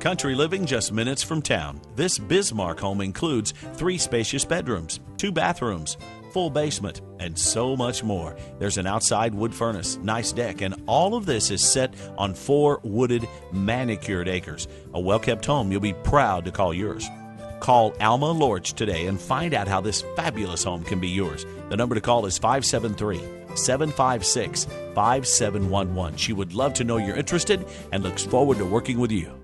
Country living just minutes from town. This Bismarck home includes 3 spacious bedrooms, 2 bathrooms, full basement, and so much more. There's an outside wood furnace, nice deck, and all of this is set on 4 wooded, manicured acres. A well-kept home you'll be proud to call yours. Call Alma Lorch today and find out how this fabulous home can be yours. The number to call is 573-756-5711. She would love to know you're interested and looks forward to working with you.